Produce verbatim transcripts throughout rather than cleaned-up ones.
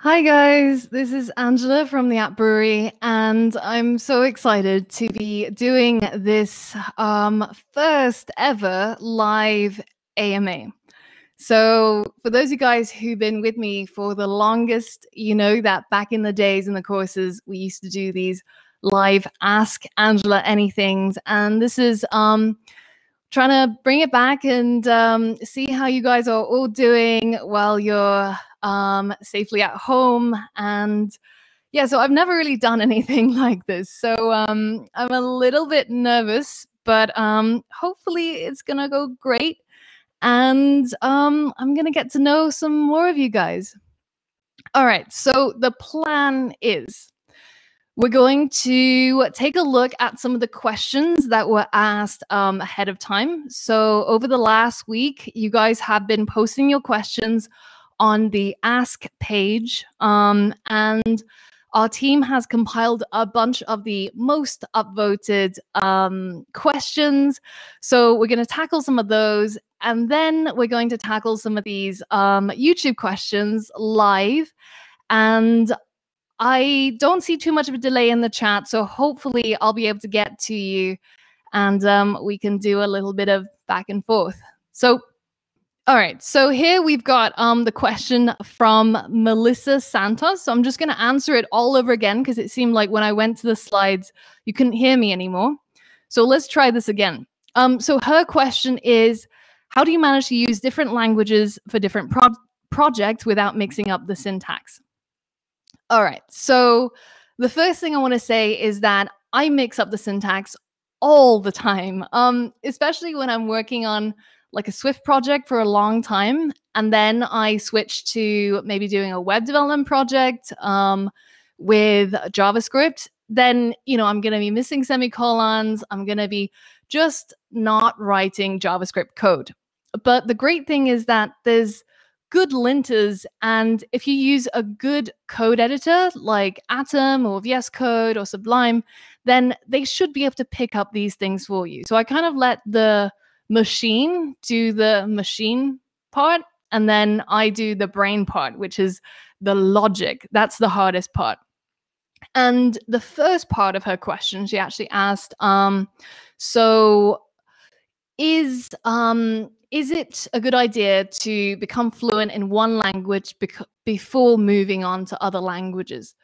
Hi guys, this is Angela from the App Brewery, and I'm so excited to be doing this um, first ever live A M A. So for those of you guys who've been with me for the longest, you know that back in the days in the courses, we used to do these live Ask Angela Anythings, and this is um, trying to bring it back and um, see how you guys are all doing while you're Um, safely at home. And yeah, so I've never really done anything like this. So um, I'm a little bit nervous, but um, hopefully it's going to go great. And um, I'm going to get to know some more of you guys. All right, so the plan is we're going to take a look at some of the questions that were asked um, ahead of time. So over the last week, you guys have been posting your questions on the Ask page, um, and our team has compiled a bunch of the most upvoted um, questions. So we're going to tackle some of those, and then we're going to tackle some of these um, YouTube questions live. And I don't see too much of a delay in the chat, so hopefully I'll be able to get to you, and um, we can do a little bit of back and forth. So all right, so here we've got um, the question from Melissa Santos. So I'm just going to answer it all over again because it seemed like when I went to the slides, you couldn't hear me anymore. So let's try this again. Um, so her question is, how do you manage to use different languages for different pro projects without mixing up the syntax? All right, so the first thing I want to say is that I mix up the syntax all the time, um, especially when I'm working on like a Swift project for a long time. And then I switched to maybe doing a web development project um, with JavaScript. Then, you know, I'm going to be missing semicolons. I'm going to be just not writing JavaScript code. But the great thing is that there's good linters. And if you use a good code editor like Atom or V S Code or Sublime, then they should be able to pick up these things for you. So I kind of let the machine do the machine part, and then I do the brain part, which is the logic. That's the hardest part. And the first part of her question, she actually asked, um, so is um, is it a good idea to become fluent in one language before moving on to other languages?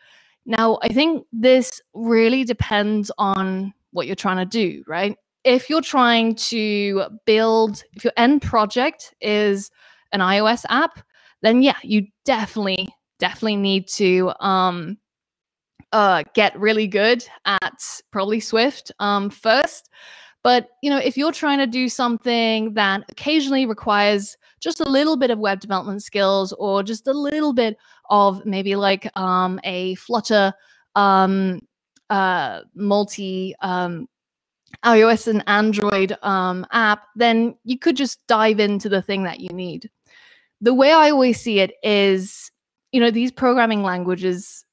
Now, I think this really depends on what you're trying to do, right? If you're trying to build, if your end project is an iOS app, then yeah, you definitely, definitely need to um, uh, get really good at probably Swift um, first. But, you know, if you're trying to do something that occasionally requires just a little bit of web development skills, or just a little bit of maybe like um, a Flutter um, uh, multi, um, iOS and Android um, app, then you could just dive into the thing that you need. The way I always see it is, you know, these programming languages,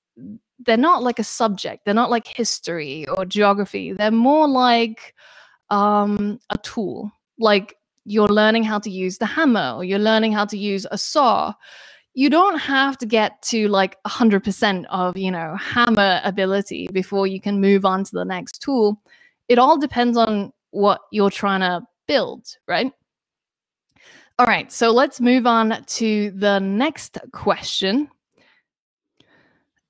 they're not like a subject. They're not like history or geography. They're more like um, a tool. Like you're learning how to use the hammer, or you're learning how to use a saw. You don't have to get to like one hundred percent of, you know, hammer ability before you can move on to the next tool. It all depends on what you're trying to build, right? All right, so let's move on to the next question.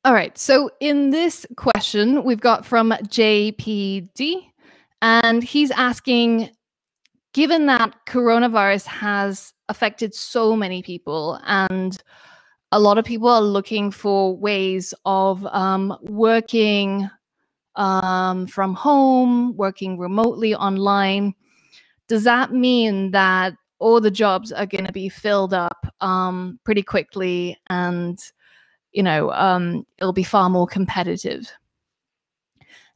All right, so in this question, we've got from J P D, and he's asking, given that coronavirus has affected so many people and a lot of people are looking for ways of um, working Um, from home, working remotely online, does that mean that all the jobs are going to be filled up um, pretty quickly, and, you know, um, it'll be far more competitive?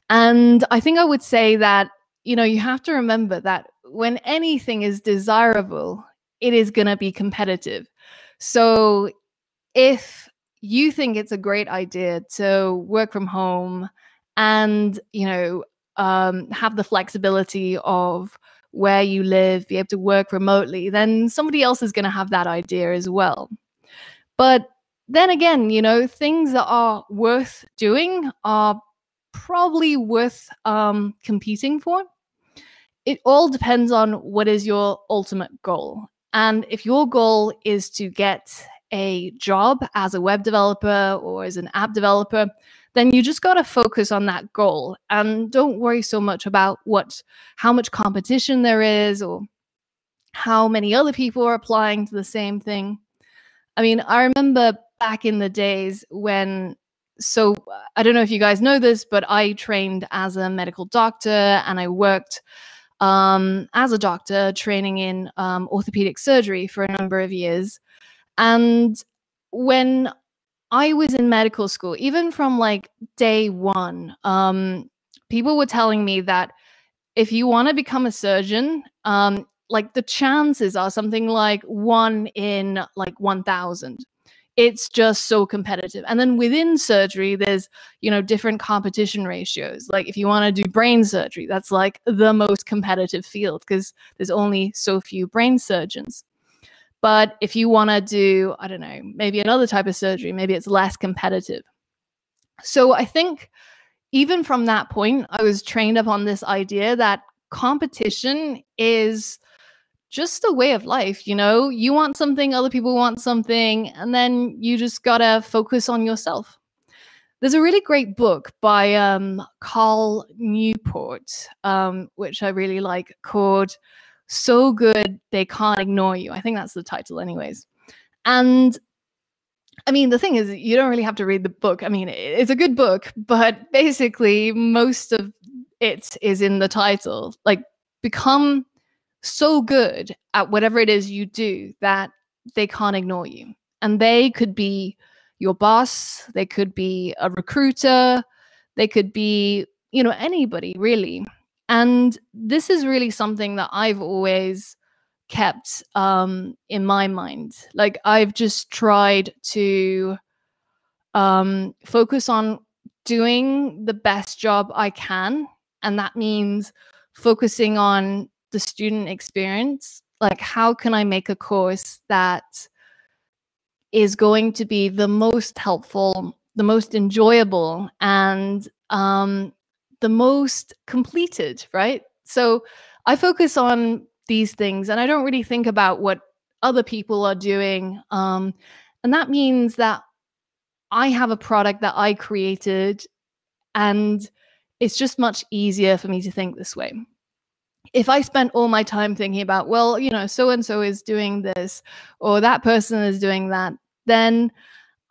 And I think I would say that, you know, you have to remember that when anything is desirable, it is going to be competitive. So if you think it's a great idea to work from home and, you know, um, have the flexibility of where you live, be able to work remotely, then somebody else is going to have that idea as well. But then again, you know, things that are worth doing are probably worth um, competing for. It all depends on what is your ultimate goal. And if your goal is to get a job as a web developer or as an app developer, then you just got to focus on that goal and don't worry so much about what, how much competition there is or how many other people are applying to the same thing. I mean, I remember back in the days when, so I don't know if you guys know this, but I trained as a medical doctor and I worked um, as a doctor training in um, orthopedic surgery for a number of years. And when I was in medical school, even from like day one, um, people were telling me that if you want to become a surgeon, um, like the chances are something like one in like one thousand. It's just so competitive. And then within surgery, there's, you know, different competition ratios. Like if you want to do brain surgery, that's like the most competitive field because there's only so few brain surgeons. But if you want to do, I don't know, maybe another type of surgery, maybe it's less competitive. So I think even from that point, I was trained up on this idea that competition is just a way of life. You know, you want something, other people want something, and then you just got to focus on yourself. There's a really great book by um, Carl Newport, um, which I really like, called So Good They Can't Ignore You. I think that's the title anyways. And I mean, the thing is, you don't really have to read the book. I mean, it's a good book, but basically most of it is in the title. Like, become so good at whatever it is you do that they can't ignore you. And they could be your boss. They could be a recruiter. They could be, you know, anybody really. And this is really something that I've always kept um, in my mind. Like I've just tried to um, focus on doing the best job I can. And that means focusing on the student experience. Like how can I make a course that is going to be the most helpful, the most enjoyable, and um, the most completed, right? So I focus on these things and I don't really think about what other people are doing. Um, and that means that I have a product that I created and it's just much easier for me to think this way. If I spent all my time thinking about, well, you know, so-and-so is doing this or that person is doing that, then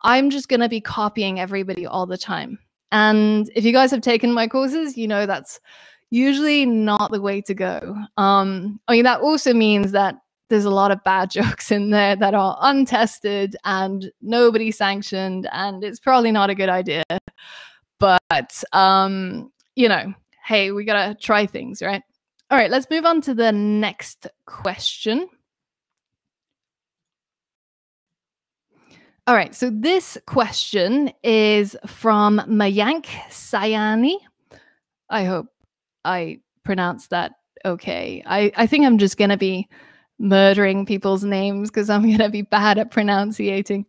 I'm just going to be copying everybody all the time. And if you guys have taken my courses, you know that's usually not the way to go. Um, I mean, that also means that there's a lot of bad jokes in there that are untested and nobody sanctioned, and it's probably not a good idea. But, um, you know, hey, we got to try things, right? All right, let's move on to the next question. All right, so this question is from Mayank Sayani. I hope I pronounced that okay. I, I think I'm just going to be murdering people's names because I'm going to be bad at pronunciating.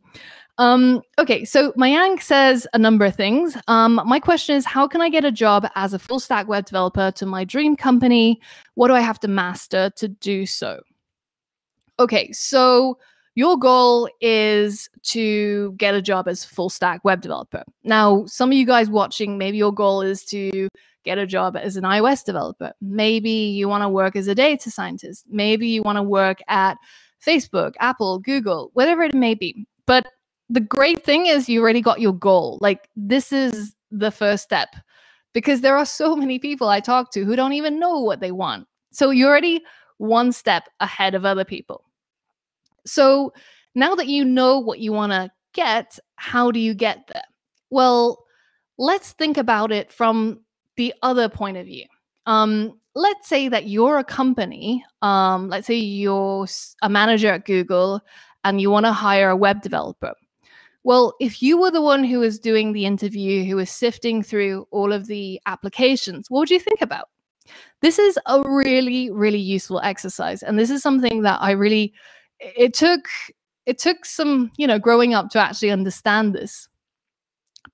Um, okay, so Mayank says a number of things. Um, my question is, how can I get a job as a full-stack web developer to my dream company? What do I have to master to do so? Okay, so your goal is to get a job as full stack web developer. Now, some of you guys watching, maybe your goal is to get a job as an iOS developer. Maybe you want to work as a data scientist. Maybe you want to work at Facebook, Apple, Google, whatever it may be. But the great thing is you already got your goal. Like this is the first step because there are so many people I talk to who don't even know what they want. So you're already one step ahead of other people. So now that you know what you want to get, how do you get there? Well, let's think about it from the other point of view. Um, let's say that you're a company. Um, let's say you're a manager at Google and you want to hire a web developer. Well, if you were the one who was doing the interview, who was sifting through all of the applications, what would you think about? This is a really, really useful exercise. And this is something that I really... It took it took some, you know, growing up to actually understand this.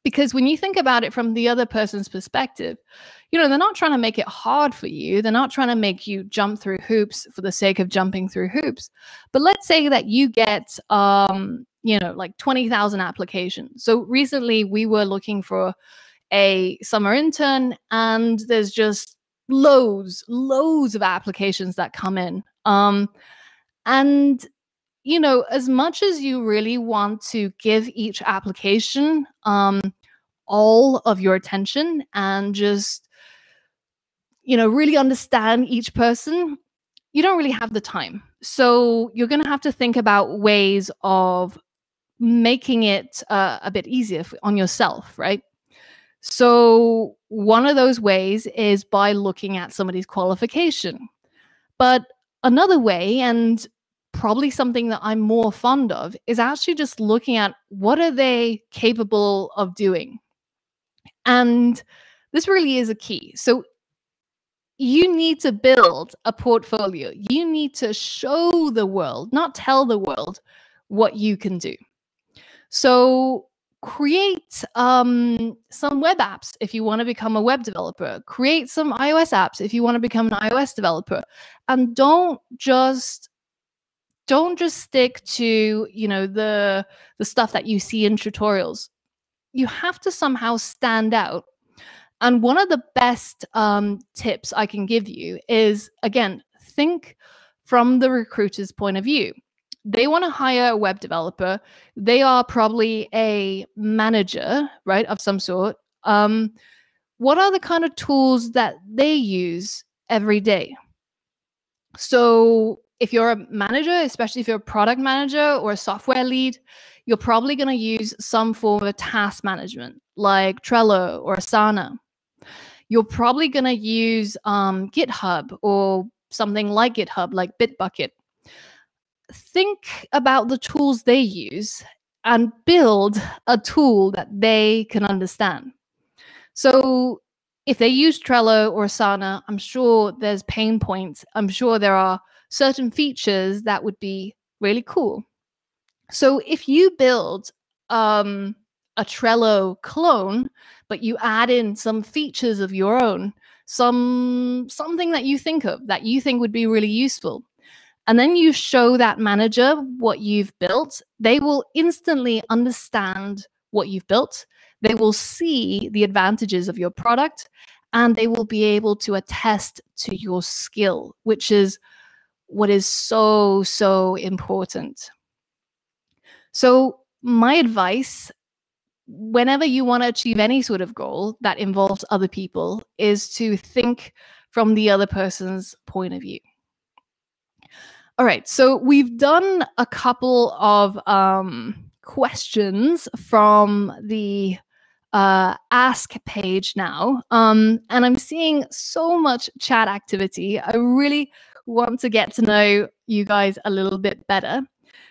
Because when you think about it from the other person's perspective, you know, they're not trying to make it hard for you. They're not trying to make you jump through hoops for the sake of jumping through hoops. But let's say that you get, um, you know, like twenty thousand applications. So recently we were looking for a summer intern, and there's just loads, loads of applications that come in. Um, and you know, as much as you really want to give each application um, all of your attention and just, you know, really understand each person, you don't really have the time. So you're going to have to think about ways of making it uh, a bit easier on yourself, right? So one of those ways is by looking at somebody's qualification. But another way, and probably something that I'm more fond of, is actually just looking at what are they capable of doing. And this really is a key. So you need to build a portfolio. You need to show the world, not tell the world, what you can do. So create um, some web apps if you want to become a web developer. Create some iOS apps if you want to become an iOS developer. And don't just Don't just stick to, you know, the, the stuff that you see in tutorials. You have to somehow stand out. And one of the best um, tips I can give you is, again, think from the recruiter's point of view. They want to hire a web developer. They are probably a manager, right, of some sort. Um, what are the kind of tools that they use every day? So if you're a manager, especially if you're a product manager or a software lead, you're probably going to use some form of task management like Trello or Asana. You're probably going to use um, GitHub or something like GitHub, like Bitbucket. Think about the tools they use and build a tool that they can understand. So if they use Trello or Asana, I'm sure there's pain points. I'm sure there are certain features that would be really cool. So if you build um, a Trello clone, but you add in some features of your own, some something that you think of that you think would be really useful, and then you show that manager what you've built, they will instantly understand what you've built. They will see the advantages of your product, and they will be able to attest to your skill, which is what is so, so important. So my advice, whenever you want to achieve any sort of goal that involves other people, is to think from the other person's point of view. All right, so we've done a couple of um, questions from the Uh, ask page now, um, and I'm seeing so much chat activity. I really want to get to know you guys a little bit better.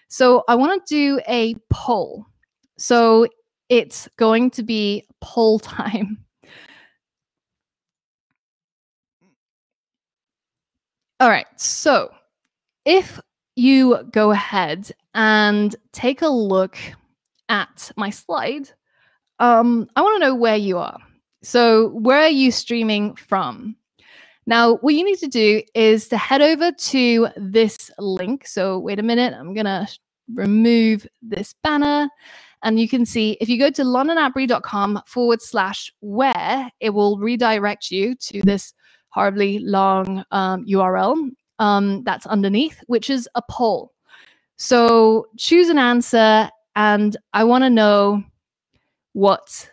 So I want to do a poll. So it's going to be poll time. All right, so if you go ahead and take a look at my slide, Um, I want to know where you are. So where are you streaming from? Now, what you need to do is to head over to this link. So wait a minute, I'm going to remove this banner. And you can see if you go to london app brewery dot com forward slash where, it will redirect you to this horribly long um, U R L um, that's underneath, which is a poll. So choose an answer, and I want to know what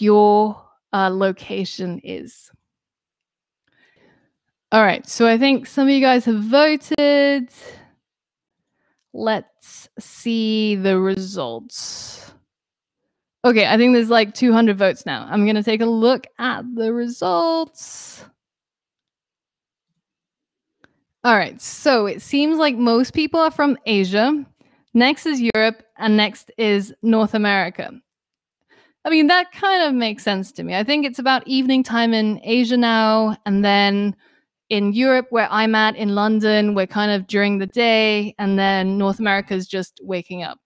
your uh, location is. All right, so I think some of you guys have voted. Let's see the results. Okay, I think there's like two hundred votes now. I'm gonna take a look at the results. All right, so it seems like most people are from Asia. Next is Europe, and next is North America. I mean, that kind of makes sense to me. I think it's about evening time in Asia now, and then in Europe, where I'm at in London, we're kind of during the day, and then North America is just waking up.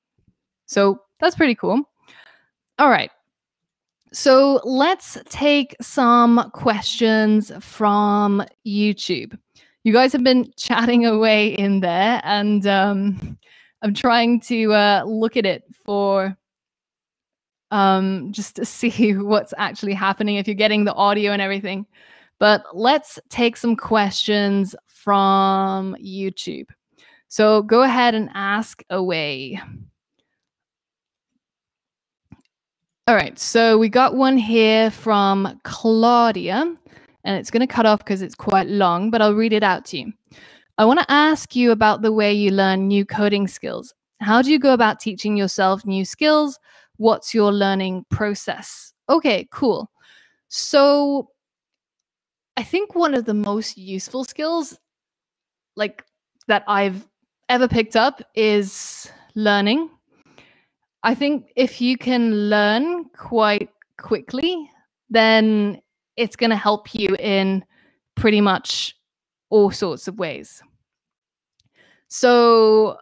So that's pretty cool. All right. So let's take some questions from YouTube. You guys have been chatting away in there, and um, I'm trying to uh, look at it for um, just to see what's actually happening, if you're getting the audio and everything. But let's take some questions from YouTube. So go ahead and ask away. All right, so we got one here from Claudia, and it's going to cut off because it's quite long, but I'll read it out to you. I want to ask you about the way you learn new coding skills. How do you go about teaching yourself new skills? What's your learning process? Okay, cool. So I think one of the most useful skills, like, that I've ever picked up is learning. I think if you can learn quite quickly, then it's going to help you in pretty much all sorts of ways. So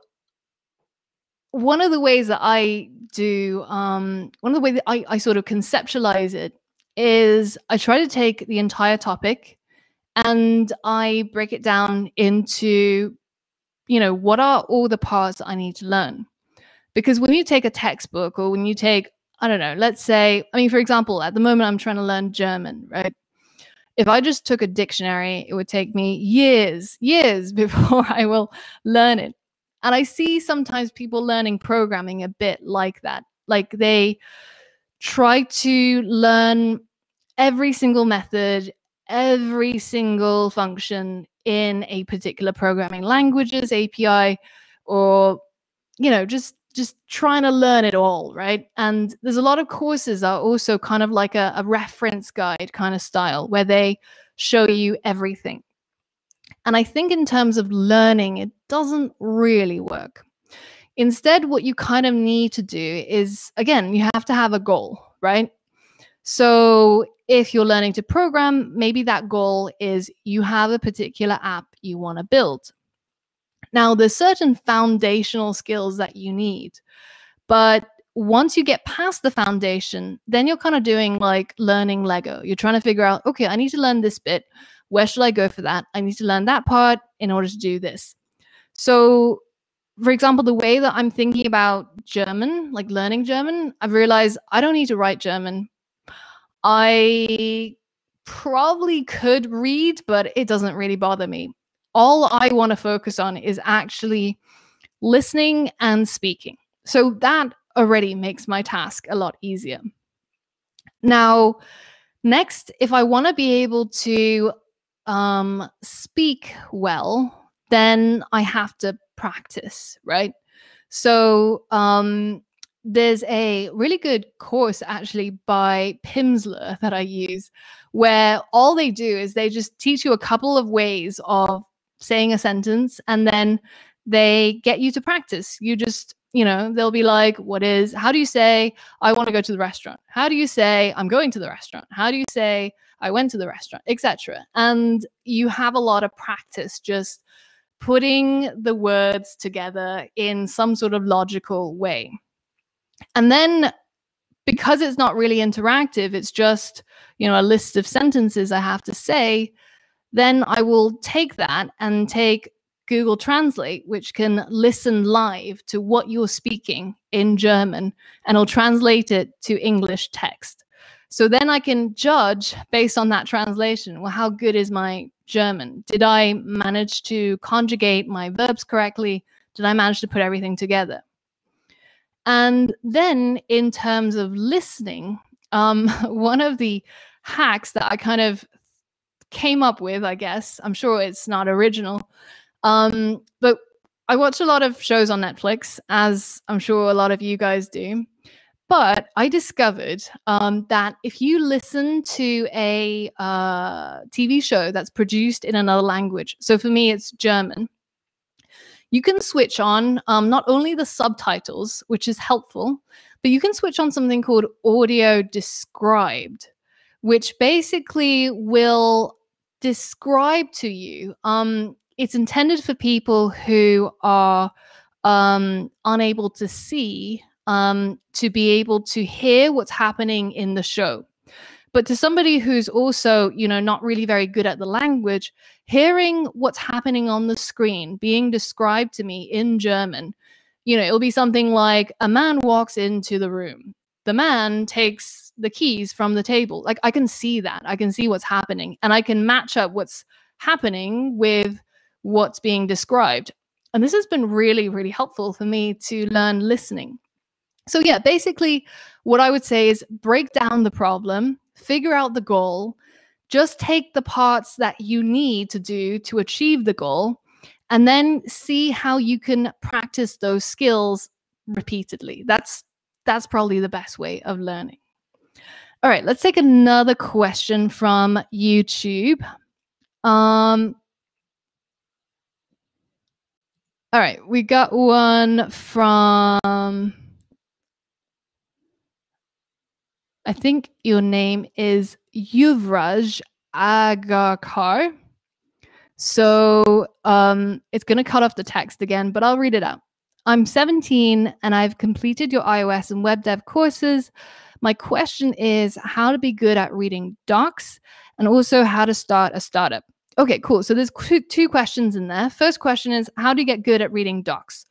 one of the ways that I do, um, one of the ways that I, I sort of conceptualize it is I try to take the entire topic and I break it down into, you know, what are all the parts I need to learn? Because when you take a textbook, or when you take, I don't know, let's say, I mean, for example, at the moment, I'm trying to learn German, right? If I just took a dictionary, it would take me years, years before I will learn it. And I see sometimes people learning programming a bit like that. Like, they try to learn every single method, every single function in a particular programming language's A P I, or, you know, just just trying to learn it all, right? And there's a lot of courses are also kind of like a, a reference guide kind of style, where they show you everything. And I think in terms of learning, it doesn't really work. Instead, what you kind of need to do is, again, you have to have a goal, right? So if you're learning to program, maybe that goal is you have a particular app you want to build. Now, there's certain foundational skills that you need, but once you get past the foundation, then you're kind of doing like learning Lego. You're trying to figure out, okay, I need to learn this bit. Where should I go for that? I need to learn that part in order to do this. So, for example, the way that I'm thinking about German, like learning German, I've realized I don't need to write German. I probably could read, but it doesn't really bother me. All I want to focus on is actually listening and speaking. So that already makes my task a lot easier. Now, next, if I want to be able to um, speak well, then I have to practice, right? So um, there's a really good course actually by Pimsleur that I use, where all they do is they just teach you a couple of ways of saying a sentence, and then they get you to practice. You just, you know, they'll be like, what is, how do you say, I want to go to the restaurant? How do you say, I'm going to the restaurant? How do you say, I went to the restaurant, et cetera. And you have a lot of practice just putting the words together in some sort of logical way. And then, because it's not really interactive, it's just, you know, a list of sentences I have to say, then I will take that and take Google Translate, which can listen live to what you're speaking in German, and I'll translate it to English text. So then I can judge based on that translation, well, how good is my German? Did I manage to conjugate my verbs correctly? Did I manage to put everything together? And then in terms of listening, um, one of the hacks that I kind of came up with, I guess, I'm sure it's not original, um, but I watch a lot of shows on Netflix, as I'm sure a lot of you guys do. But I discovered um, that if you listen to a uh, T V show that's produced in another language, so for me it's German, you can switch on um, not only the subtitles, which is helpful, but you can switch on something called audio described, which basically will describe to you. Um, it's intended for people who are um, unable to see, um, to be able to hear what's happening in the show. But to somebody who's also, you know, not really very good at the language, hearing what's happening on the screen being described to me in German, you know, it'll be something like a man walks into the room. The man takes the keys from the table. Like, I can see that. I can see what's happening. And I can match up what's happening with what's being described. And this has been really, really helpful for me to learn listening. So yeah, basically what I would say is break down the problem, figure out the goal, just take the parts that you need to do to achieve the goal, and then see how you can practice those skills repeatedly. That's That's probably the best way of learning. All right, let's take another question from YouTube. Um, all right, we got one from, I think your name is Yuvraj Agarkar. So um, it's going to cut off the text again, but I'll read it out. I'm seventeen and I've completed your iOS and web dev courses. My question is how to be good at reading docs and also how to start a startup. Okay, cool. So there's two questions in there. First question is, how do you get good at reading docs?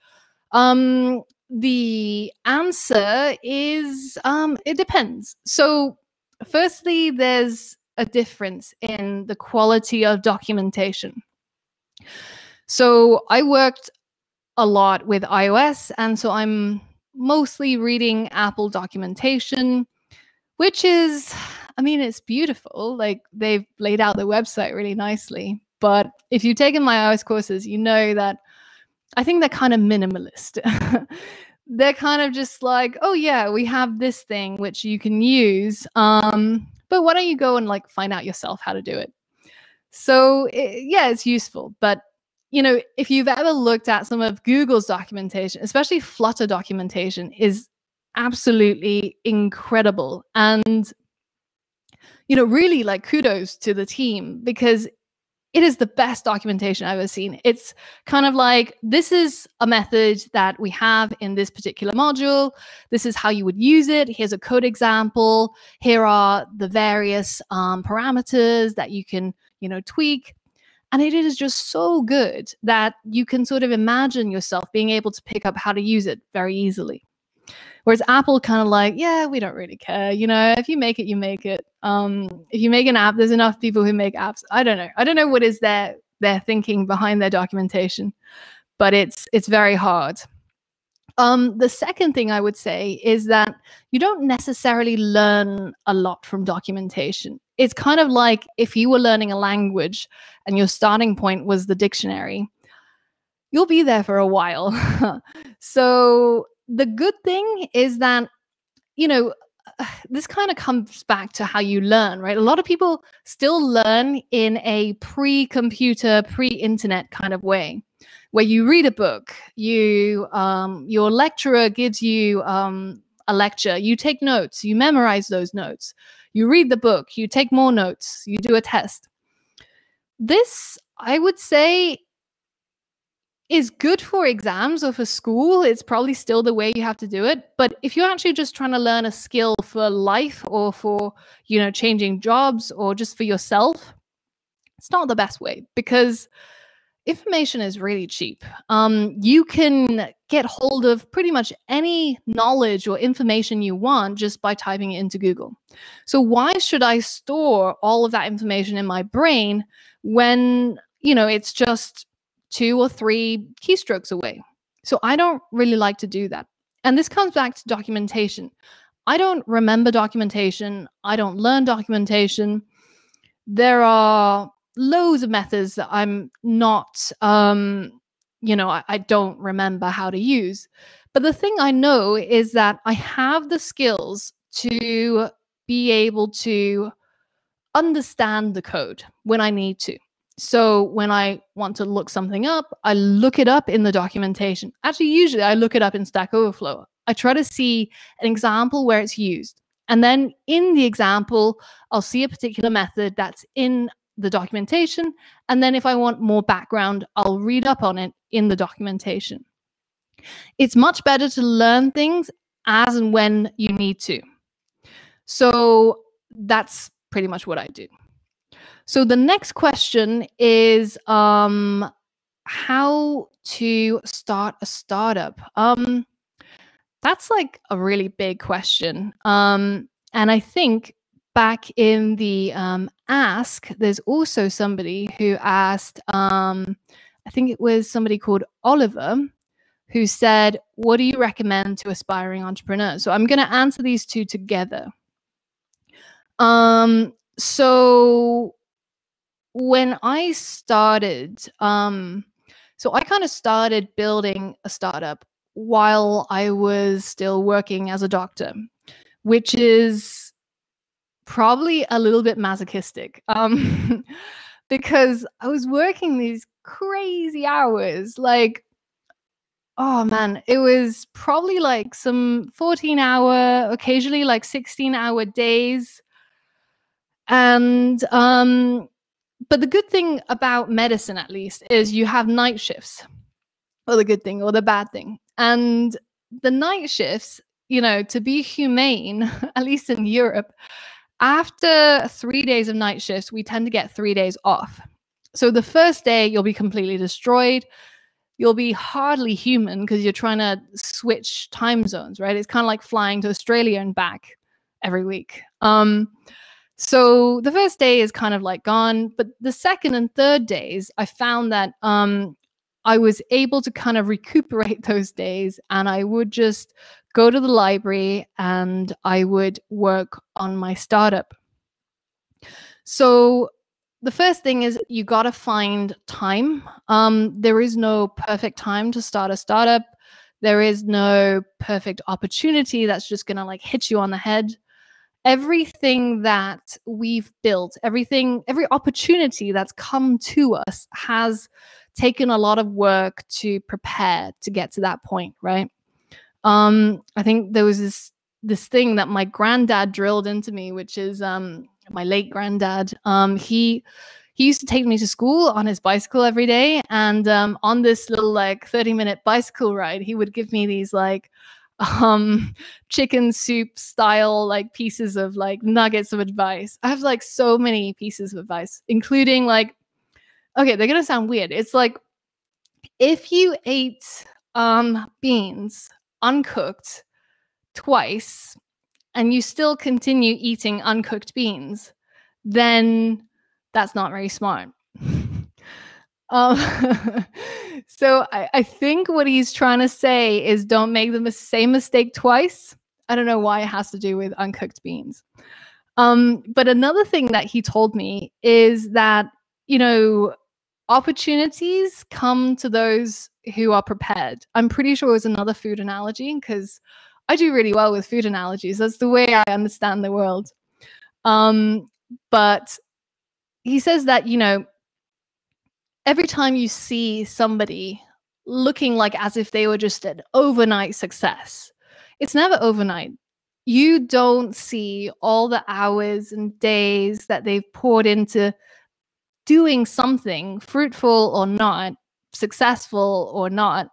Um, the answer is um, it depends. So firstly, there's a difference in the quality of documentation. So I worked a lot with iOS, and so I'm mostly reading Apple documentation, which is, I mean, it's beautiful. Like, they've laid out their website really nicely. But if you've taken my iOS courses, you know that I think they're kind of minimalist. They're kind of just like, oh yeah, we have this thing which you can use, um, but why don't you go and like find out yourself how to do it? So it, yeah, it's useful, but you know, if you've ever looked at some of Google's documentation, especially Flutter documentation, is absolutely incredible. And, you know, really like kudos to the team, because it is the best documentation I've ever seen. It's kind of like, this is a method that we have in this particular module. This is how you would use it. Here's a code example. Here are the various um, parameters that you can, you know, tweak. And it is just so good that you can sort of imagine yourself being able to pick up how to use it very easily. Whereas Apple kind of like, yeah, we don't really care. You know, if you make it, you make it. Um, if you make an app, there's enough people who make apps. I don't know. I don't know what is their, their thinking behind their documentation, but it's, it's very hard. Um, the second thing I would say is that you don't necessarily learn a lot from documentation. It's kind of like if you were learning a language and your starting point was the dictionary, you'll be there for a while. So the good thing is that, you know, this kind of comes back to how you learn, right? A lot of people still learn in a pre-computer, pre-internet kind of way, where you read a book, you um, your lecturer gives you um, a lecture, you take notes, you memorize those notes, you read the book, you take more notes, you do a test. This, I would say, is good for exams or for school. It's probably still the way you have to do it. But if you're actually just trying to learn a skill for life or for, you know, changing jobs or just for yourself, it's not the best way, because information is really cheap. Um, you can get hold of pretty much any knowledge or information you want just by typing it into Google. So why should I store all of that information in my brain when, you know, it's just two or three keystrokes away? So I don't really like to do that. And this comes back to documentation. I don't remember documentation. I don't learn documentation. There are loads of methods that I'm not, um, you know, I, I don't remember how to use. But the thing I know is that I have the skills to be able to understand the code when I need to. So when I want to look something up, I look it up in the documentation. Actually, usually I look it up in Stack Overflow. I try to see an example where it's used. And then in the example, I'll see a particular method that's in the documentation. And then if I want more background, I'll read up on it in the documentation. It's much better to learn things as and when you need to. So that's pretty much what I do. So the next question is um, how to start a startup. Um, that's like a really big question. Um, and I think back in the um, Ask, there's also somebody who asked, um, I think it was somebody called Oliver, who said, what do you recommend to aspiring entrepreneurs? So I'm going to answer these two together. Um, so when I started, um, so I kind of started building a startup while I was still working as a doctor, which is probably a little bit masochistic, um, because I was working these crazy hours. Like, oh man, it was probably like some fourteen hour, occasionally like sixteen hour days. And, um, but the good thing about medicine, at least, is you have night shifts, or the good thing or the bad thing. And the night shifts, you know, to be humane, at least in Europe, after three days of night shifts, we tend to get three days off. So the first day, you'll be completely destroyed. You'll be hardly human because you're trying to switch time zones, right? It's kind of like flying to Australia and back every week. Um, so the first day is kind of like gone. But the second and third days, I found that um, I was able to kind of recuperate those days, and I would just go to the library and I would work on my startup. So the first thing is you got to find time. Um, there is no perfect time to start a startup. There is no perfect opportunity that's just going to like hit you on the head. Everything that we've built, everything, every opportunity that's come to us has taken a lot of work to prepare to get to that point, right? Um, I think there was this, this thing that my granddad drilled into me, which is, um, my late granddad, um, he he used to take me to school on his bicycle every day, and um, on this little like thirty minute bicycle ride, he would give me these like um, chicken soup style like pieces of like nuggets of advice. I have like so many pieces of advice, including like, okay, they're gonna sound weird. It's like, if you ate um, beans uncooked twice, and you still continue eating uncooked beans, then that's not very smart. um, so I, I think what he's trying to say is don't make the same mistake twice. I don't know why it has to do with uncooked beans. Um, but another thing that he told me is that, you know, opportunities come to those who are prepared. I'm pretty sure it was another food analogy, because I do really well with food analogies. That's the way I understand the world. Um, but he says that, you know, every time you see somebody looking like as if they were just an overnight success, it's never overnight. You don't see all the hours and days that they've poured into doing something, fruitful or not, successful or not,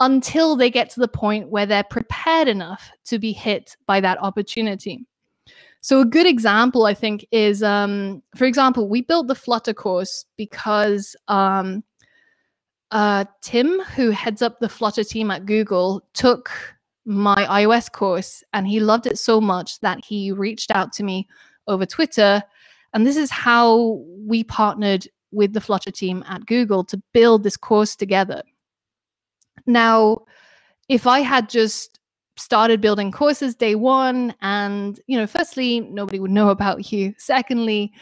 until they get to the point where they're prepared enough to be hit by that opportunity. So a good example, I think, is, um, for example, we built the Flutter course because um, uh, Tim, who heads up the Flutter team at Google, took my iOS course, and he loved it so much that he reached out to me over Twitter. And this is how we partnered with the Flutter team at Google to build this course together. Now, if I had just started building courses day one and, you know, firstly, nobody would know about you. Secondly,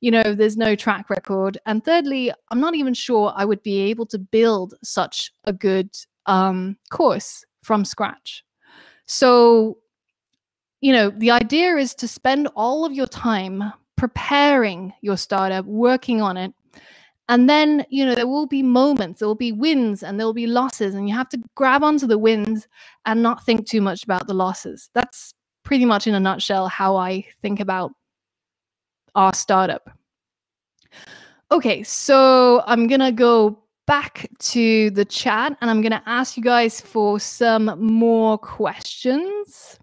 you know, there's no track record. And thirdly, I'm not even sure I would be able to build such a good um, course from scratch. So, you know, the idea is to spend all of your time preparing your startup, working on it. And then, you know, there will be moments, there will be wins and there will be losses, and you have to grab onto the wins and not think too much about the losses. That's pretty much in a nutshell how I think about our startup. Okay, so I'm going to go back to the chat and I'm going to ask you guys for some more questions.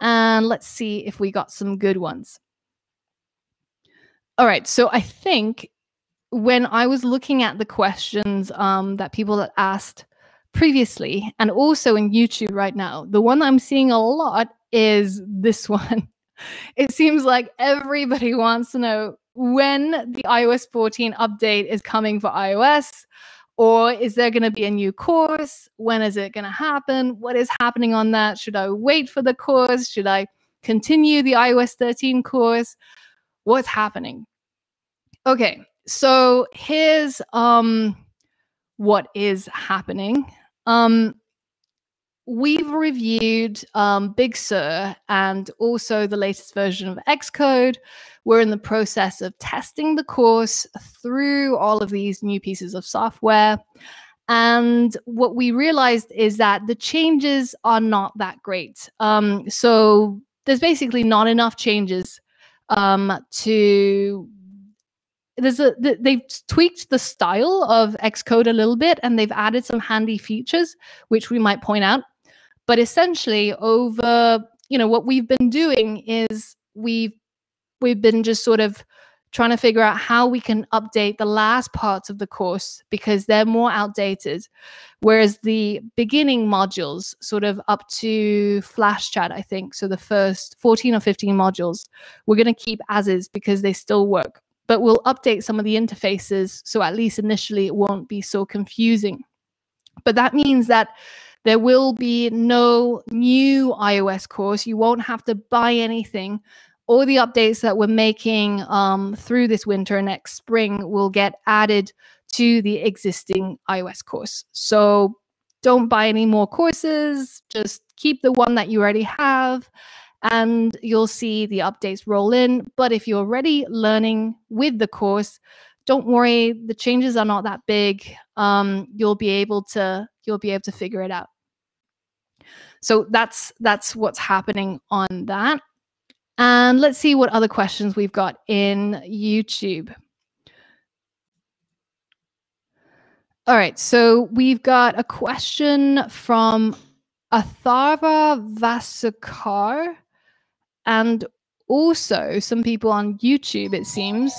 And let's see if we got some good ones. All right, so I think when I was looking at the questions um, that people had asked previously, and also in YouTube right now, the one I'm seeing a lot is this one. It seems like everybody wants to know when the i O S fourteen update is coming for iOS, or is there going to be a new course? When is it going to happen? What is happening on that? Should I wait for the course? Should I continue the i O S thirteen course? What's happening? Okay, so here's um, what is happening. Um, we've reviewed um, Big Sur and also the latest version of Xcode. We're in the process of testing the course through all of these new pieces of software. And what we realized is that the changes are not that great. Um, so there's basically not enough changes um, to... There's a, they've tweaked the style of Xcode a little bit, and they've added some handy features, which we might point out. But essentially, over you know what we've been doing is we've we've been just sort of trying to figure out how we can update the last parts of the course because they're more outdated, whereas the beginning modules, sort of up to Flash Chat, I think, so the first fourteen or fifteen modules, we're going to keep as is because they still work. But we'll update some of the interfaces, so at least initially it won't be so confusing. But that means that there will be no new iOS course. You won't have to buy anything. All the updates that we're making um, through this winter and next spring will get added to the existing iOS course. So don't buy any more courses. Just keep the one that you already have, and you'll see the updates roll in. But if you're already learning with the course, don't worry, the changes are not that big. Um, you'll be able to you'll be able to figure it out. So that's that's what's happening on that. And let's see what other questions we've got in YouTube. All right, so we've got a question from Atharva Vasukar. And also some people on YouTube, it seems.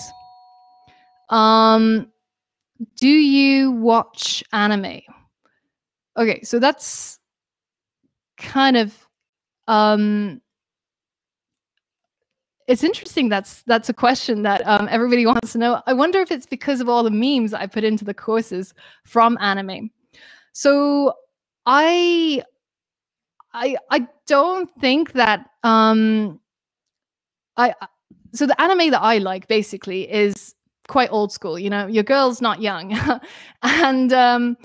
Um, do you watch anime? Okay, so that's kind of... Um, it's interesting that's, that's a question that um, everybody wants to know. I wonder if it's because of all the memes I put into the courses from anime. So I... I, I don't think that um, I so the anime that I like basically is quite old school. You know, your girl's not young. And um,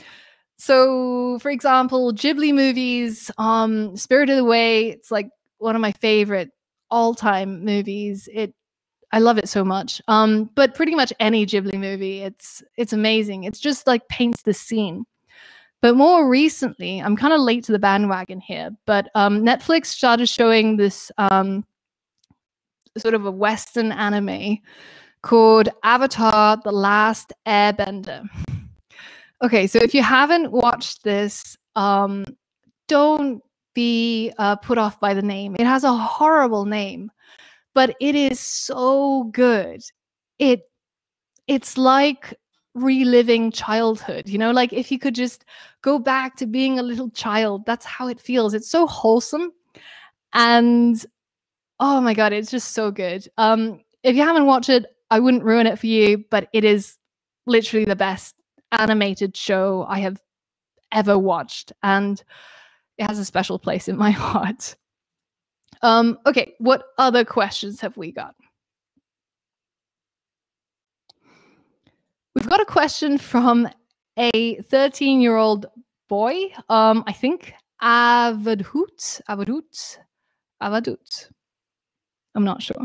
so, for example, Ghibli movies, um, Spirited Away, it's like one of my favorite all-time movies. It I love it so much. Um, but pretty much any Ghibli movie, it's it's amazing. It's just like paints the scene. But more recently, I'm kind of late to the bandwagon here, but um, Netflix started showing this um, sort of a Western anime called Avatar: The Last Airbender. Okay, so if you haven't watched this, um, don't be uh, put off by the name. It has a horrible name, but it is so good. It, it's like... reliving childhood, you know, like if you could just go back to being a little child, that's how it feels. It's so wholesome. And oh my God, it's just so good. Um, if you haven't watched it, I wouldn't ruin it for you, but it is literally the best animated show I have ever watched. And it has a special place in my heart. Um, okay, what other questions have we got? We've got a question from a thirteen-year-old boy, um, I think, Avadhoot, Avadhoot, Avadhoot, I'm not sure.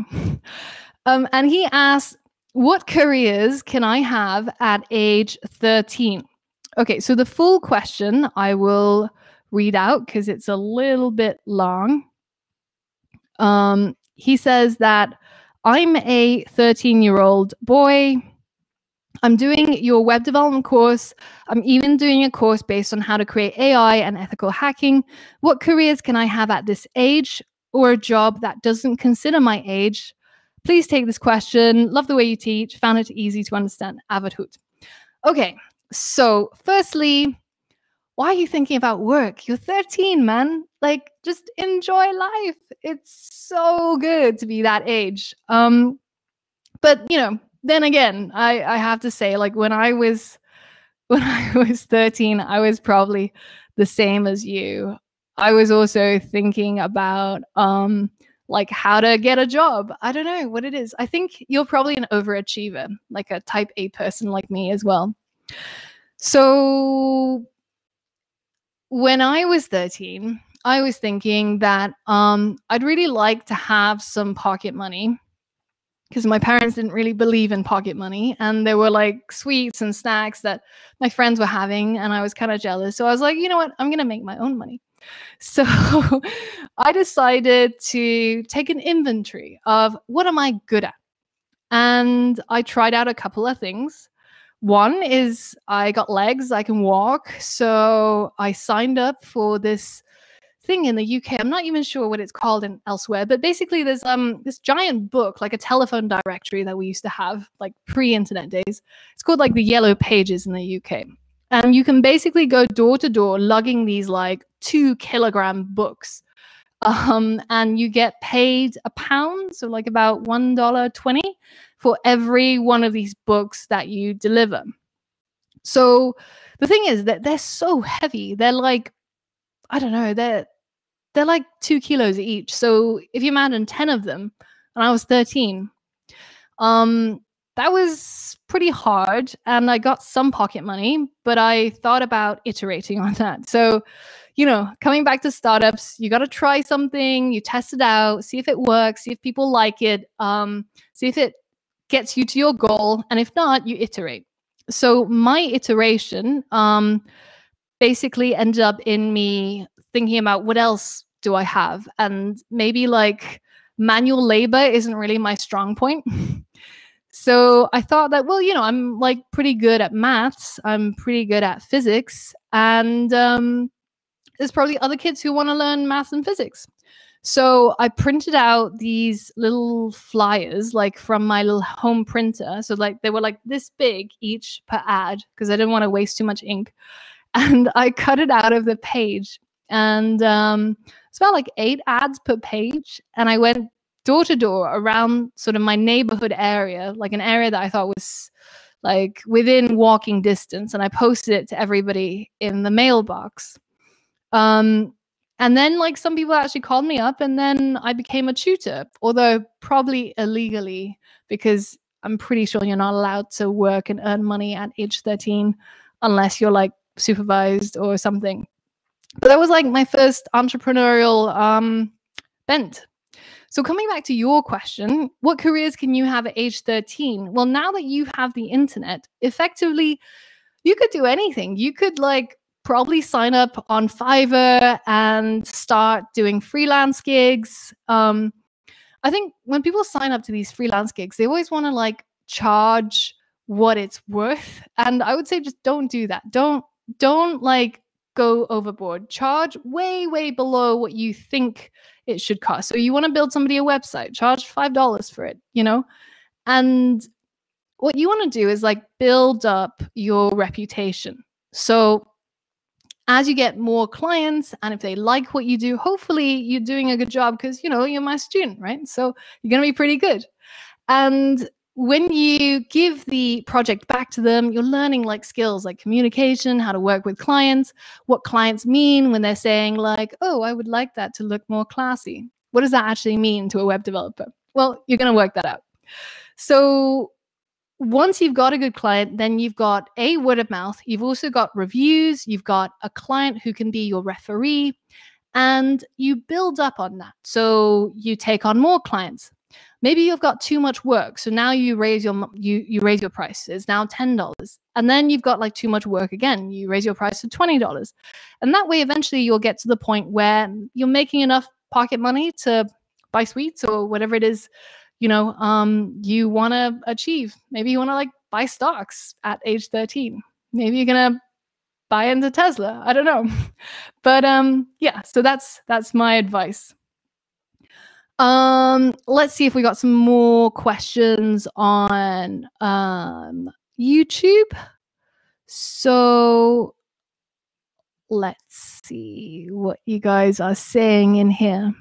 Um, and he asks, what careers can I have at age thirteen? Okay, so the full question I will read out because it's a little bit long. Um, he says that I'm a thirteen-year-old boy. I'm doing your web development course. I'm even doing a course based on how to create A I and ethical hacking. What careers can I have at this age, or a job that doesn't consider my age? Please take this question. Love the way you teach. Found it easy to understand. Avadhoot. Okay, so firstly, why are you thinking about work? You're thirteen, man. Like, just enjoy life. It's so good to be that age. Um, but, you know, then again, I, I have to say, like, when I was when I was thirteen, I was probably the same as you. I was also thinking about, um, like, how to get a job. I don't know what it is. I think you're probably an overachiever, like a type A person like me as well. So when I was thirteen, I was thinking that um, I'd really like to have some pocket money, because my parents didn't really believe in pocket money, and there were like sweets and snacks that my friends were having, and I was kind of jealous. So I was like, you know what, I'm going to make my own money. So I decided to take an inventory of what am I good at? And I tried out a couple of things. One is I got legs, I can walk. So I signed up for this thing in the U K. I'm not even sure what it's called in elsewhere, but basically there's um this giant book, like a telephone directory that we used to have, like pre-internet days. It's called like the Yellow Pages in the U K. And you can basically go door to door lugging these like two kilogram books. Um, and you get paid a pound, so like about one dollar twenty for every one of these books that you deliver. So the thing is that they're so heavy. They're like, I don't know, they're, they're like two kilos each. So if you imagine ten of them, and I was thirteen, um, that was pretty hard. And I got some pocket money, but I thought about iterating on that. So, you know, coming back to startups, you got to try something, you test it out, see if it works, see if people like it, um, see if it gets you to your goal. And if not, you iterate. So my iteration um, basically ended up in me thinking about what else do I have? And maybe like manual labor isn't really my strong point. So I thought that, well, you know, I'm like pretty good at maths. I'm pretty good at physics. And um, there's probably other kids who want to learn maths and physics. So I printed out these little flyers, like from my little home printer. So like they were like this big each per ad, because I didn't want to waste too much ink. And I cut it out of the page. And um, it's about like eight ads per page. And I went door to door around sort of my neighborhood area, like an area that I thought was like within walking distance. And I posted it to everybody in the mailbox. Um, and then like some people actually called me up, and then I became a tutor, although probably illegally, because I'm pretty sure you're not allowed to work and earn money at age thirteen unless you're like supervised or something. But that was like my first entrepreneurial um, bent. So coming back to your question, what careers can you have at age thirteen? Well, now that you have the internet, effectively, you could do anything. You could like probably sign up on Fiverr and start doing freelance gigs. Um, I think when people sign up to these freelance gigs, they always want to like charge what it's worth. And I would say just don't do that. Don't, don't like go overboard. Charge way, way below what you think it should cost. So you want to build somebody a website, charge five dollars for it, you know? And what you want to do is like build up your reputation. So as you get more clients, and if they like what you do, hopefully you're doing a good job, because, you know, you're my student, right? So you're going to be pretty good. And when you give the project back to them, you're learning like skills like communication, how to work with clients, what clients mean when they're saying like, oh, I would like that to look more classy. What does that actually mean to a web developer? Well, you're going to work that out. So once you've got a good client, then you've got a word of mouth. You've also got reviews. You've got a client who can be your referee, and you build up on that. So you take on more clients. Maybe you've got too much work, so now you raise your you you raise your price. It's now ten dollars, and then you've got like too much work again. You raise your price to twenty dollars, and that way eventually you'll get to the point where you're making enough pocket money to buy sweets or whatever it is, you know, um, you want to achieve. Maybe you want to like buy stocks at age thirteen. Maybe you're going to buy into Tesla. I don't know. But um, yeah, so that's that's my advice. Um, let's see if we got some more questions on um, YouTube. So let's see what you guys are saying in here.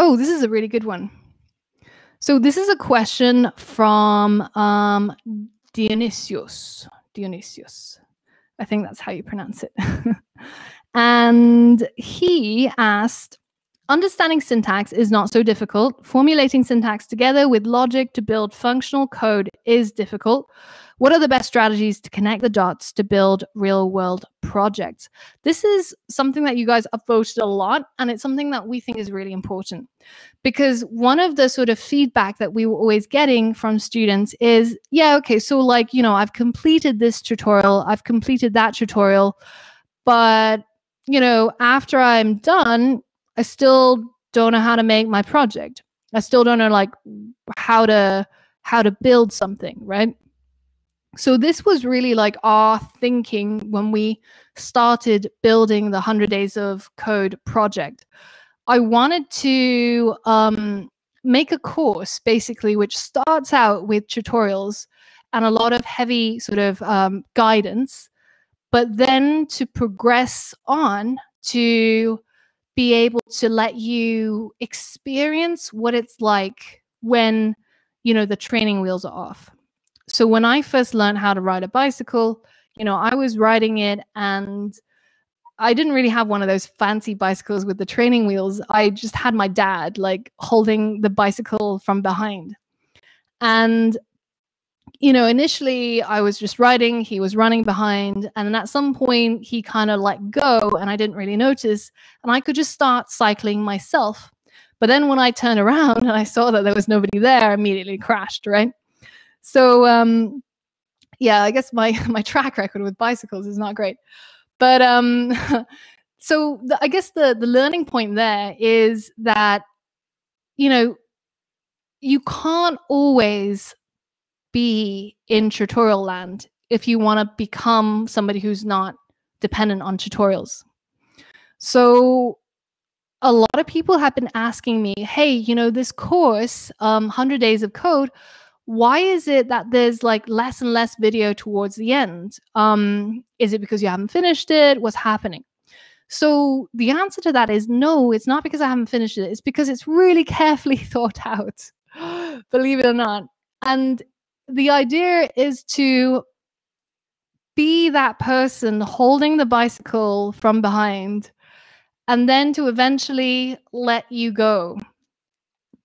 Oh, this is a really good one. So this is a question from um, Dionysios. Dionysios. I think that's how you pronounce it. And he asked, understanding syntax is not so difficult. Formulating syntax together with logic to build functional code is difficult. What are the best strategies to connect the dots to build real-world projects? This is something that you guys upvoted a lot, and it's something that we think is really important. Because one of the sort of feedback that we were always getting from students is, yeah, okay, so like, you know, I've completed this tutorial, I've completed that tutorial, but, you know, after I'm done, I still don't know how to make my project. I still don't know like how to how to build something, right? So this was really like our thinking when we started building the one hundred Days of Code project. I wanted to um, make a course basically which starts out with tutorials and a lot of heavy sort of um, guidance, but then to progress on to be able to let you experience what it's like when, you know, the training wheels are off. So when I first learned how to ride a bicycle, you know, I was riding it and I didn't really have one of those fancy bicycles with the training wheels. I just had my dad like holding the bicycle from behind. And, you know, initially I was just riding, he was running behind, and then at some point he kind of let go and I didn't really notice and I could just start cycling myself. But then when I turned around and I saw that there was nobody there, I immediately crashed, right? So um, yeah, I guess my, my track record with bicycles is not great. But um, so the, I guess the, the learning point there is that, you know, you can't always be in tutorial land if you want to become somebody who's not dependent on tutorials. So a lot of people have been asking me, hey, you know, this course, um, one hundred Days of Code, why is it that there's like less and less video towards the end? Um, is it because you haven't finished it? What's happening? So the answer to that is no, it's not because I haven't finished it. It's because it's really carefully thought out, believe it or not. And the idea is to be that person holding the bicycle from behind and then to eventually let you go.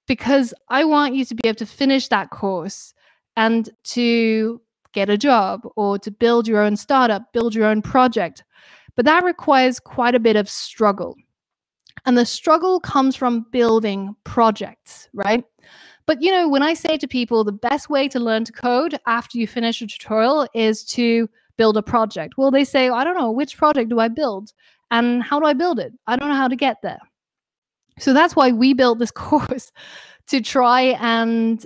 Because I want you to be able to finish that course and to get a job or to build your own startup, build your own project. But that requires quite a bit of struggle. And the struggle comes from building projects, right? But, you know, when I say to people the best way to learn to code after you finish a tutorial is to build a project. Well, they say, I don't know, which project do I build? And how do I build it? I don't know how to get there. So that's why we built this course, to try and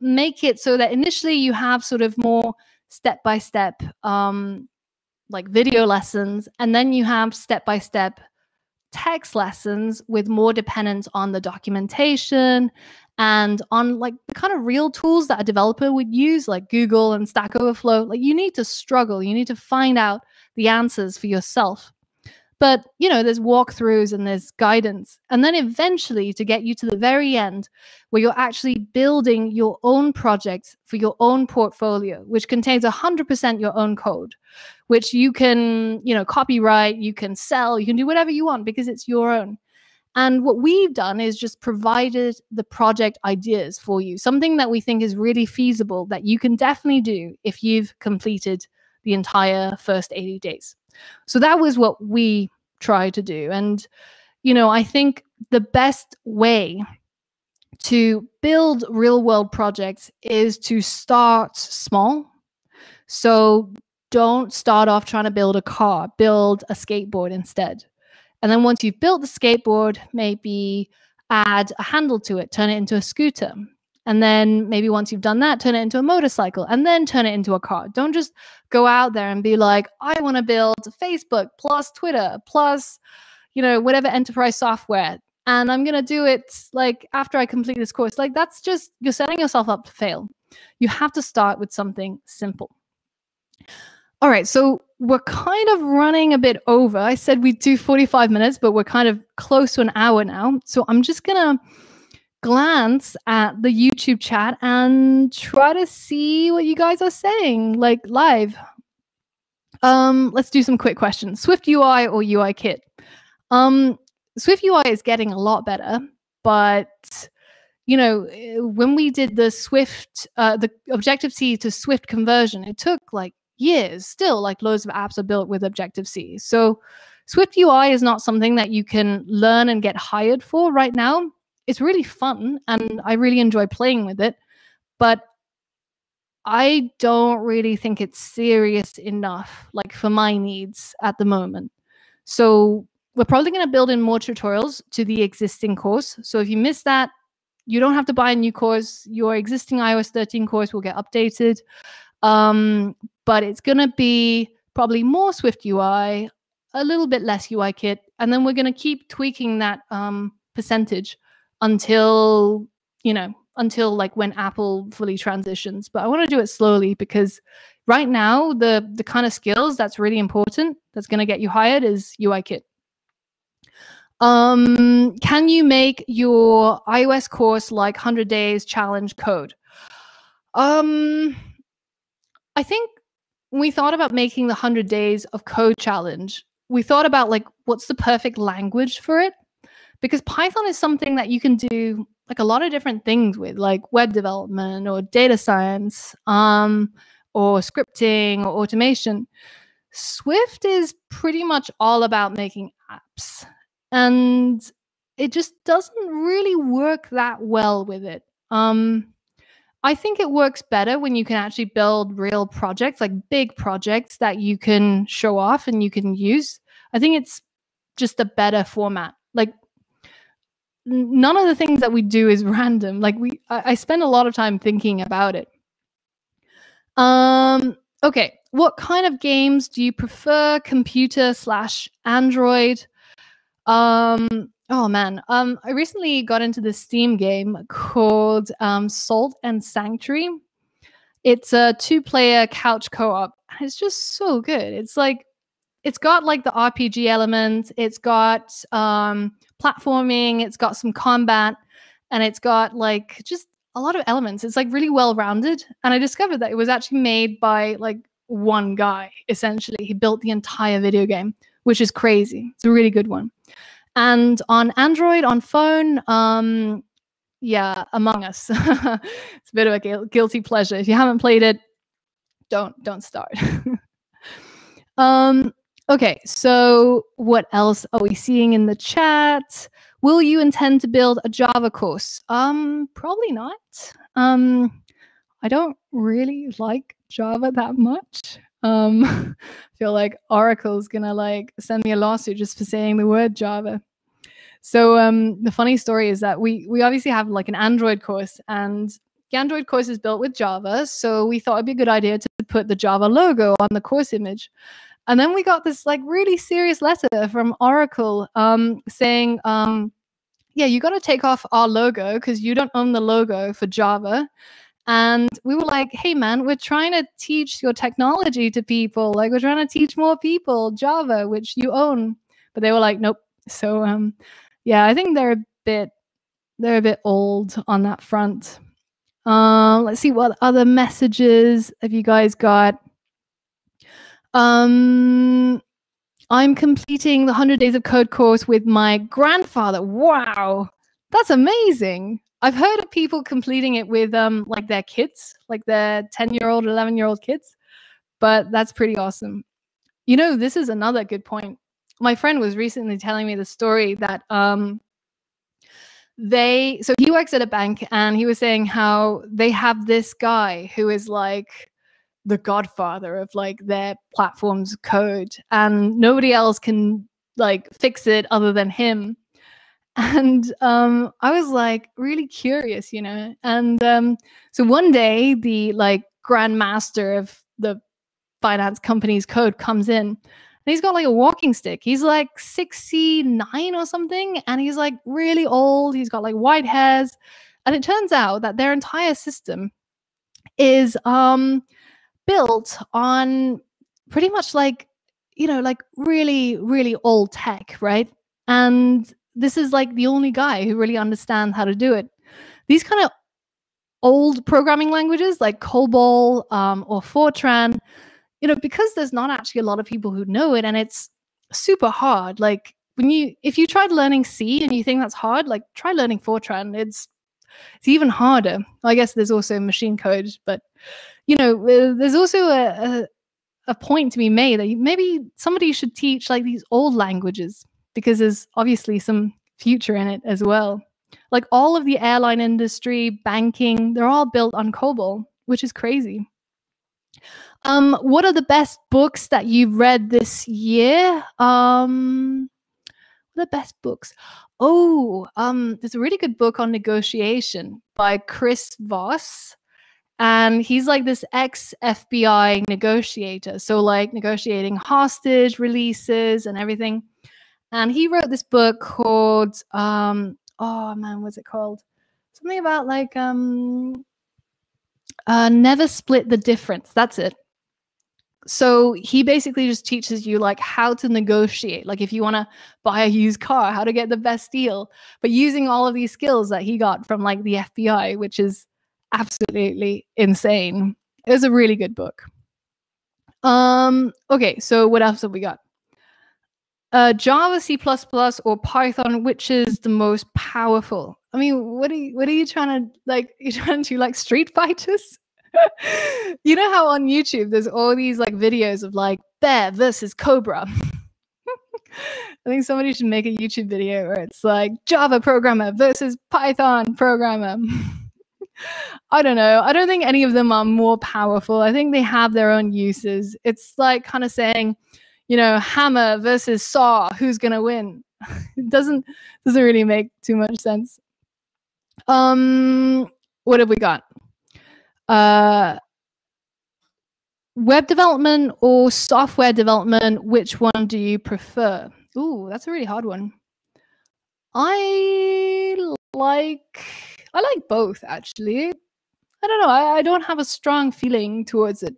make it so that initially you have sort of more step-by-step um, like video lessons, and then you have step-by-step text lessons with more dependence on the documentation and on like the kind of real tools that a developer would use, like Google and Stack Overflow. Like you need to struggle, you need to find out the answers for yourself. But you know, there's walkthroughs and there's guidance. And then eventually to get you to the very end where you're actually building your own projects for your own portfolio, which contains one hundred percent your own code, which you can, you know, copyright, you can sell, you can do whatever you want because it's your own. And what we've done is just provided the project ideas for you, something that we think is really feasible that you can definitely do if you've completed the entire first eighty days. So that was what we tried to do. And, you know, I think the best way to build real world projects is to start small. So don't start off trying to build a car, build a skateboard instead. And then once you've built the skateboard, maybe add a handle to it, turn it into a scooter. And then maybe once you've done that, turn it into a motorcycle and then turn it into a car. Don't just go out there and be like, I want to build Facebook plus Twitter plus, you know, whatever enterprise software. And I'm going to do it like after I complete this course. Like that's just, you're setting yourself up to fail. You have to start with something simple. All right, so we're kind of running a bit over. I said we'd do forty-five minutes, but we're kind of close to an hour now. So I'm just going to glance at the YouTube chat and try to see what you guys are saying, like live. Um, let's do some quick questions. SwiftUI or UIKit? Um, SwiftUI is getting a lot better, but you know, when we did the Swift, uh, the Objective-C to Swift conversion, it took like years. Still, like loads of apps are built with Objective-C. So SwiftUI is not something that you can learn and get hired for right now. It's really fun, and I really enjoy playing with it, but I don't really think it's serious enough, like for my needs at the moment. So we're probably going to build in more tutorials to the existing course. So if you miss that, you don't have to buy a new course. Your existing iOS thirteen course will get updated. Um, but it's going to be probably more SwiftUI, a little bit less UIKit. And then we're going to keep tweaking that um, percentage until, you know, until like when Apple fully transitions. But I want to do it slowly because right now, the, the kind of skills that's really important that's going to get you hired is UIKit. Um, can you make your iOS course like one hundred days challenge code? Um, I think when we thought about making the one hundred days of code challenge, we thought about like, what's the perfect language for it? Because Python is something that you can do like a lot of different things with, like web development or data science, um, or scripting or automation. Swift is pretty much all about making apps. And it just doesn't really work that well with it. Um, I think it works better when you can actually build real projects, like big projects that you can show off and you can use. I think it's just a better format. Like none of the things that we do is random. Like we, I, I spend a lot of time thinking about it. Um, okay, what kind of games do you prefer? Computer slash Android? Um, oh man, um, I recently got into this Steam game called um, Salt and Sanctuary. It's a two-player couch co-op. It's just so good. It's like, it's got like the R P G element. It's got um, platforming. It's got some combat, and it's got like just a lot of elements. It's like really well-rounded. And I discovered that it was actually made by like one guy, essentially. He built the entire video game, which is crazy. It's a really good one. And on Android, on phone, um, yeah, Among Us. It's a bit of a guilty pleasure. If you haven't played it, don't don't start. um, okay, so what else are we seeing in the chat? Will you intend to build a Java course? Um, probably not. Um, I don't really like Java that much. Um, I feel like Oracle's gonna like send me a lawsuit just for saying the word Java. So um, the funny story is that we we obviously have like an Android course, and the Android course is built with Java. So we thought it'd be a good idea to put the Java logo on the course image. And then we got this like really serious letter from Oracle um, saying, um, yeah, you got to take off our logo because you don't own the logo for Java. And we were like, hey, man, we're trying to teach your technology to people. Like, we're trying to teach more people Java, which you own. But they were like, nope. So, um, yeah, I think they're a bit they're a bit old on that front. Uh, let's see what other messages have you guys got. Um, I'm completing the one hundred days of Code course with my grandfather. Wow, that's amazing. I've heard of people completing it with um, like their kids, like their ten-year-old, eleven-year-old kids, but that's pretty awesome. You know, this is another good point. My friend was recently telling me the story that um, they, so he works at a bank, and he was saying how they have this guy who is like the godfather of like their platform's code, and nobody else can like fix it other than him. And um, I was like really curious, you know. And um, so one day the like grandmaster of the finance company's code comes in and he's got like a walking stick. He's like sixty-nine or something. And he's like really old. He's got like white hairs. And it turns out that their entire system is um, built on pretty much like, you know, like really, really old tech, right? And this is like the only guy who really understands how to do it. These kind of old programming languages like COBOL um, or Fortran, you know, because there's not actually a lot of people who know it, and it's super hard. Like when you, if you tried learning C and you think that's hard, like try learning Fortran. It's it's even harder. I guess there's also machine code, but you know, there's also a, a, a point to be made that maybe somebody should teach like these old languages, because there's obviously some future in it as well. Like all of the airline industry, banking, they're all built on COBOL, which is crazy. Um, what are the best books that you've read this year? Um, the best books. Oh, um, there's a really good book on negotiation by Chris Voss. And he's like this ex F B I negotiator. So like negotiating hostage releases and everything. And he wrote this book called, um, oh man, what's it called? Something about like, um, uh, Never Split the Difference. That's it. So he basically just teaches you like how to negotiate. Like if you want to buy a used car, how to get the best deal, but using all of these skills that he got from like the F B I, which is absolutely insane. It was a really good book. Um, okay. So what else have we got? Uh, Java, C plus plus, or Python, which is the most powerful? I mean, what are you, what are you trying to, like, you're trying to, like, street fighters? You know how on YouTube there's all these, like, videos of, like, bear versus cobra? I think somebody should make a YouTube video where it's, like, Java programmer versus Python programmer. I don't know. I don't think any of them are more powerful. I think they have their own uses. It's, like, kind of saying, you know, hammer versus saw, who's gonna win? It doesn't doesn't really make too much sense. Um, what have we got? Uh, web development or software development? Which one do you prefer? Ooh, that's a really hard one. I like I like both, actually. I don't know. I, I don't have a strong feeling towards it.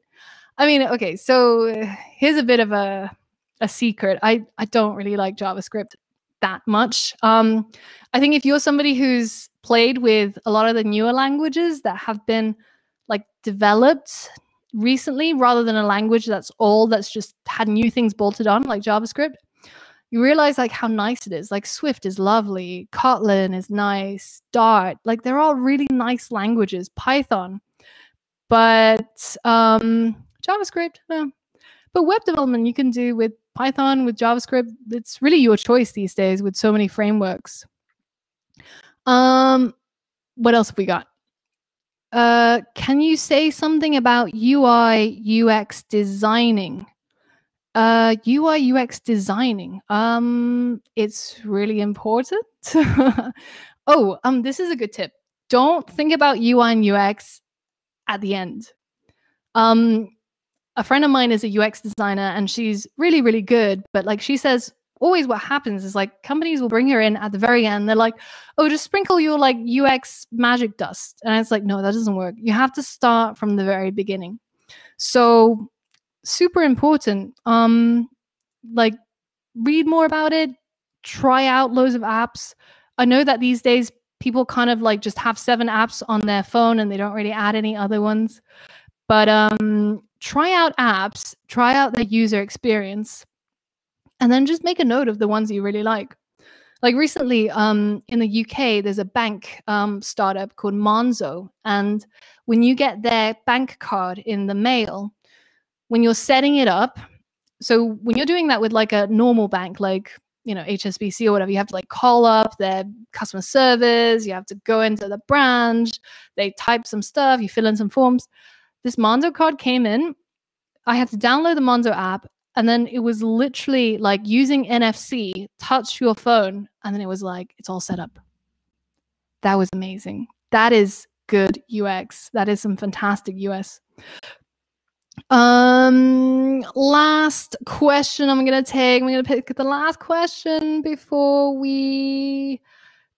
I mean, okay, so here's a bit of a, a secret. I, I don't really like JavaScript that much. Um, I think if you're somebody who's played with a lot of the newer languages that have been like developed recently, rather than a language that's old, that's just had new things bolted on, like JavaScript, you realize like how nice it is. Like Swift is lovely, Kotlin is nice, Dart, like they're all really nice languages, Python. But um, JavaScript, no. But web development you can do with Python, with JavaScript. It's really your choice these days with so many frameworks. Um, what else have we got? Uh, can you say something about U I U X designing? Uh, U I U X designing. Um, it's really important. Oh, um, this is a good tip. Don't think about U I and U X at the end. Um, a friend of mine is a U X designer and she's really, really good. But like she says, always what happens is like companies will bring her in at the very end. They're like, oh, just sprinkle your like U X magic dust. And it's like, no, that doesn't work. You have to start from the very beginning. So super important. Um, like read more about it. Try out loads of apps. I know that these days people kind of like just have seven apps on their phone and they don't really add any other ones. But um, try out apps, try out their user experience, and then just make a note of the ones you really like. Like recently um, in the U K, there's a bank um, startup called Monzo. And when you get their bank card in the mail, when you're setting it up, so when you're doing that with like a normal bank, like, you know, H S B C or whatever, you have to like call up their customer service, you have to go into the branch, they type some stuff, you fill in some forms. This Monzo card came in. I had to download the Monzo app And then it was literally like using N F C, touch your phone, and then it was like, it's all set up. That was amazing. That is good U X. That is some fantastic U S. Um, last question I'm going to take. I'm going to pick the last question before we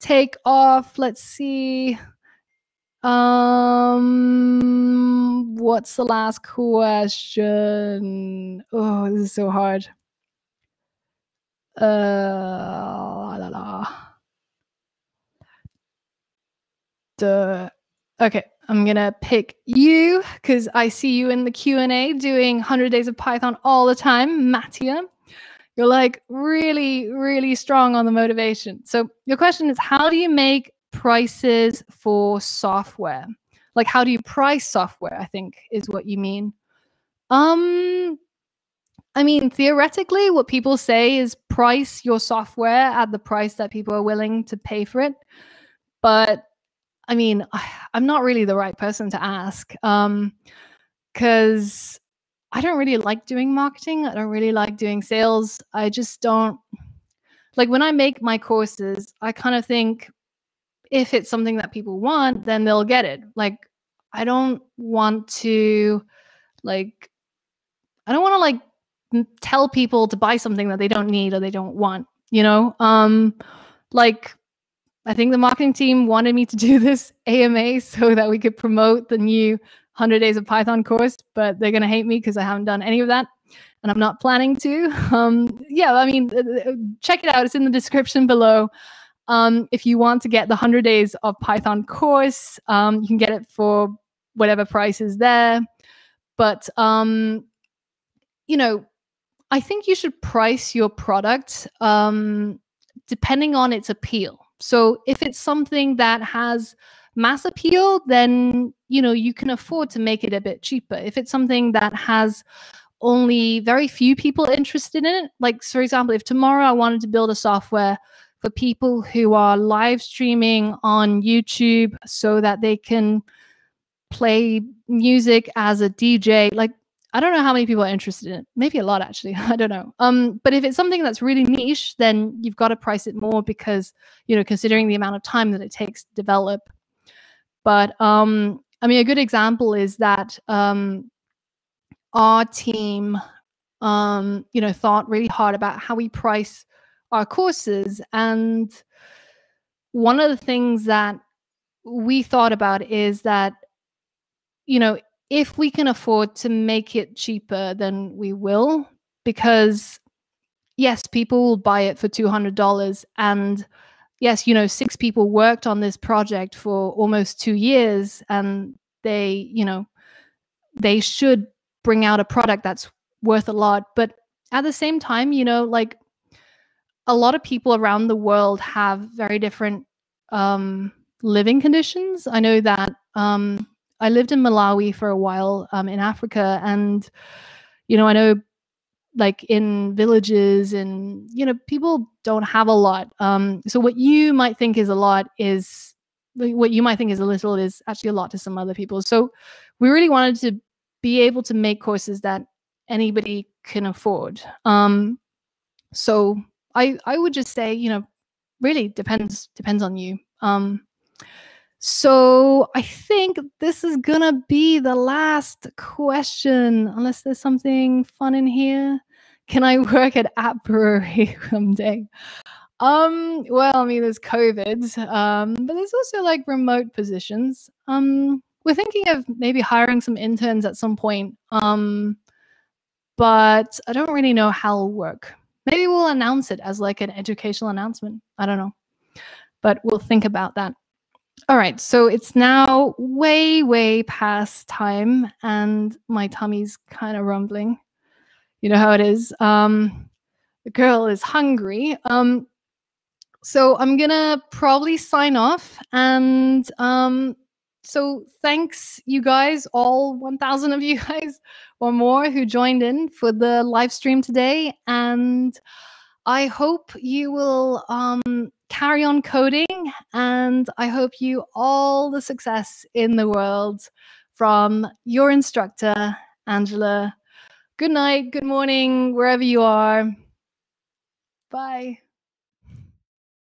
take off. Let's see. Um, what's the last question? Oh, this is so hard. Uh, la, la, la. Duh. Okay, I'm gonna pick you because I see you in the Q and A doing one hundred days of Python all the time, Mattia. You're like really, really strong on the motivation. So your question is, how do you make prices for software? Like, how do you price software, I think, is what you mean. Um, I mean, theoretically, what people say is price your software at the price that people are willing to pay for it. But, I mean, I'm not really the right person to ask, um, because I don't really like doing marketing. I don't really like doing sales. I just don't... Like, when I make my courses, I kind of think, if it's something that people want, then they'll get it. Like, I don't want to, like, I don't want to, like, tell people to buy something that they don't need or they don't want, you know? Um, like, I think the marketing team wanted me to do this A M A so that we could promote the new one hundred days of Python course, but they're going to hate me because I haven't done any of that. And I'm not planning to. Um, yeah, I mean, check it out. It's in the description below. Um, if you want to get the one hundred days of Python course, um, you can get it for whatever price is there. But, um, you know, I think you should price your product um, depending on its appeal. So if it's something that has mass appeal, then, you know, you can afford to make it a bit cheaper. If it's something that has only very few people interested in it, like, for example, if tomorrow I wanted to build a software for people who are live streaming on YouTube so that they can play music as a D J. Like, I don't know how many people are interested in it. Maybe a lot, actually. I don't know. Um, but if it's something that's really niche, then you've got to price it more because, you know, considering the amount of time that it takes to develop. But, um, I mean, a good example is that um, our team, um, you know, thought really hard about how we price our courses. And one of the things that we thought about is that, you know, if we can afford to make it cheaper, then we will, because yes, people will buy it for two hundred dollars. And yes, you know, six people worked on this project for almost two years and they, you know, they should bring out a product that's worth a lot. But at the same time, you know, like, a lot of people around the world have very different um, living conditions. I know that um, I lived in Malawi for a while um, in Africa, and, you know, I know, like, in villages and, you know, people don't have a lot. Um, so what you might think is a lot is, what you might think is a little is actually a lot to some other people. So we really wanted to be able to make courses that anybody can afford. Um, so I, I would just say, you know, really depends depends on you. Um, so I think this is going to be the last question, unless there's something fun in here. Can I work at App Brewery someday? Um, well, I mean, there's COVID, um, but there's also, like, remote positions. Um, we're thinking of maybe hiring some interns at some point, um, but I don't really know how it'll work. Maybe we'll announce it as, like, an educational announcement. I don't know, but we'll think about that. All right, so it's now way, way past time, and my tummy's kind of rumbling. You know how it is. Um, the girl is hungry. Um, so I'm going to probably sign off. And um, so thanks, you guys, all one thousand of you guys or more who joined in for the live stream today. And I hope you will um, carry on coding, and I hope you all the success in the world from your instructor, Angela. Good night, good morning, wherever you are. Bye.